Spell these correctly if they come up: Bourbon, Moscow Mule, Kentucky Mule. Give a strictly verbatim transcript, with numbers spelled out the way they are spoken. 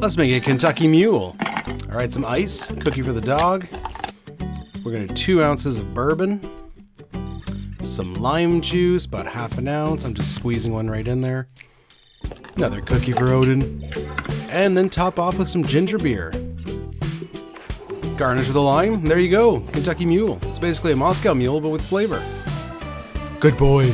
Let's make a Kentucky Mule. All right, some ice, cookie for the dog. We're gonna do two ounces of bourbon, some lime juice, about half an ounce. I'm just squeezing one right in there. Another cookie for Odin. And then top off with some ginger beer. Garnish with a lime, there you go, Kentucky Mule. It's basically a Moscow Mule, but with flavor. Good boy.